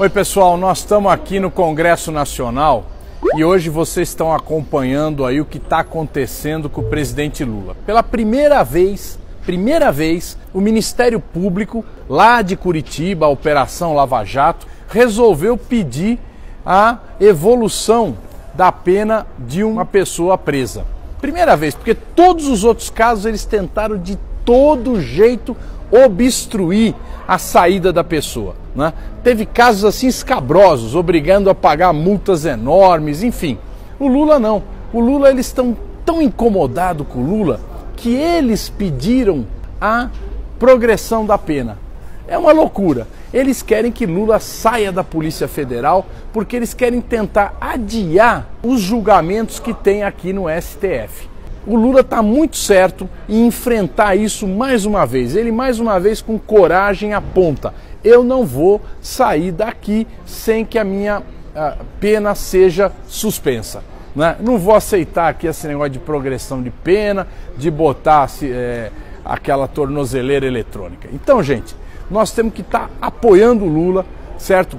Oi pessoal, nós estamos aqui no Congresso Nacional e hoje vocês estão acompanhando aí o que está acontecendo com o presidente Lula. Pela primeira vez, o Ministério Público, lá de Curitiba, a Operação Lava Jato, resolveu pedir a evolução da pena de uma pessoa presa. Primeira vez, porque todos os outros casos eles tentaram de todo jeito obstruir a saída da pessoa, né? Teve casos assim escabrosos, obrigando a pagar multas enormes, enfim. O Lula não. O Lula, eles estão tão incomodados com o Lula que eles pediram a progressão da pena. É uma loucura. Eles querem que Lula saia da Polícia Federal porque eles querem tentar adiar os julgamentos que tem aqui no STF. O Lula está muito certo em enfrentar isso mais uma vez. Ele mais uma vez com coragem aponta: eu não vou sair daqui sem que a minha pena seja suspensa, né? Não vou aceitar aqui esse negócio de progressão de pena, de botar aquela tornozeleira eletrônica. Então, gente, nós temos que estar apoiando o Lula, certo?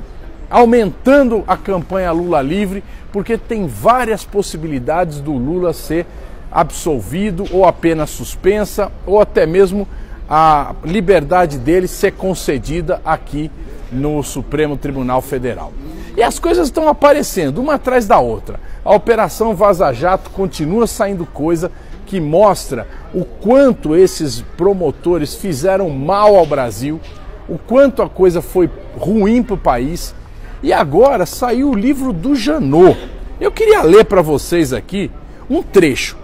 Aumentando a campanha Lula Livre, porque tem várias possibilidades do Lula ser absolvido ou apenas suspensa ou até mesmo a liberdade dele ser concedida aqui no Supremo Tribunal Federal. E as coisas estão aparecendo uma atrás da outra. A Operação Vaza Jato continua saindo coisa que mostra o quanto esses promotores fizeram mal ao Brasil, o quanto a coisa foi ruim para o país. E agora saiu o livro do Janot. Eu queria ler para vocês aqui um trecho,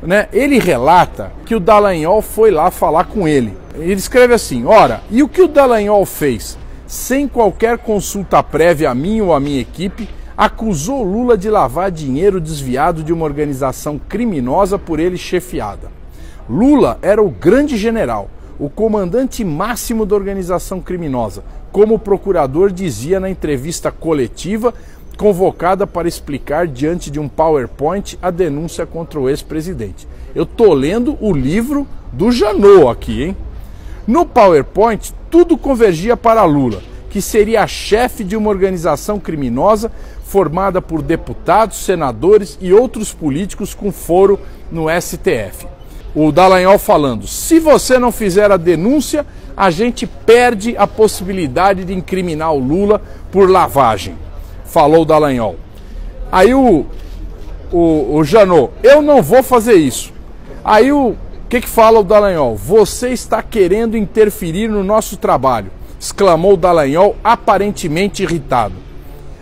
né? Ele relata que o Dallagnol foi lá falar com ele. Ele escreve assim: ora, e o que o Dallagnol fez? Sem qualquer consulta prévia a mim ou a minha equipe, acusou Lula de lavar dinheiro desviado de uma organização criminosa por ele chefiada. Lula era o grande general, o comandante máximo da organização criminosa, como o procurador dizia na entrevista coletiva convocada para explicar diante de um PowerPoint a denúncia contra o ex-presidente. Eu tô lendo o livro do Janot aqui, hein? No PowerPoint, tudo convergia para Lula, que seria chefe de uma organização criminosa formada por deputados, senadores e outros políticos com foro no STF. O Dallagnol falando: se você não fizer a denúncia, a gente perde a possibilidade de incriminar o Lula por lavagem. Falou o Dallagnol. Aí o Janot: eu não vou fazer isso. Aí o que fala o Dallagnol? Você está querendo interferir no nosso trabalho, exclamou o Dallagnol, aparentemente irritado.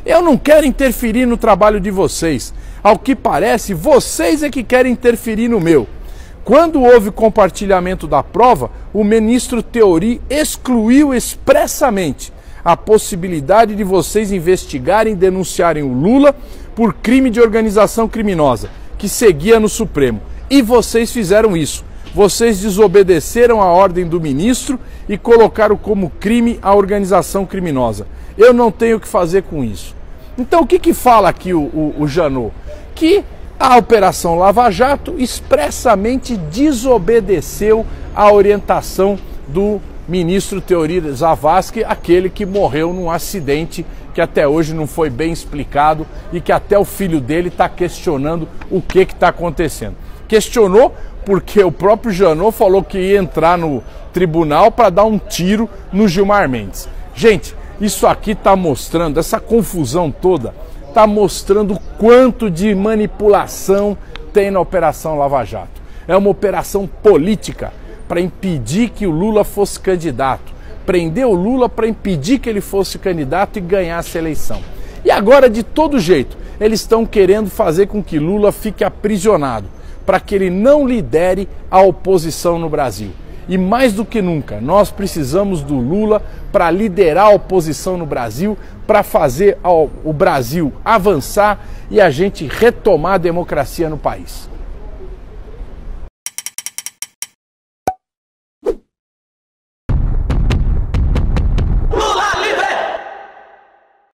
Eu não quero interferir no trabalho de vocês. Ao que parece, vocês é que querem interferir no meu. Quando houve compartilhamento da prova, o ministro Teori excluiu expressamente a possibilidade de vocês investigarem e denunciarem o Lula por crime de organização criminosa, que seguia no Supremo. E vocês fizeram isso. Vocês desobedeceram a ordem do ministro e colocaram como crime a organização criminosa. Eu não tenho o que fazer com isso. Então o que fala aqui o Janot? Que a Operação Lava Jato expressamente desobedeceu a orientação do ministro Teori Zavascki, aquele que morreu num acidente que até hoje não foi bem explicado e que até o filho dele está questionando o que está acontecendo. Questionou porque o próprio Janot falou que ia entrar no tribunal para dar um tiro no Gilmar Mendes. Gente, isso aqui está mostrando, essa confusão toda, está mostrando o quanto de manipulação tem na Operação Lava Jato. É uma operação política para impedir que o Lula fosse candidato. Prender o Lula para impedir que ele fosse candidato e ganhasse a eleição. E agora, de todo jeito, eles estão querendo fazer com que Lula fique aprisionado, para que ele não lidere a oposição no Brasil. E mais do que nunca, nós precisamos do Lula para liderar a oposição no Brasil, para fazer o Brasil avançar e a gente retomar a democracia no país.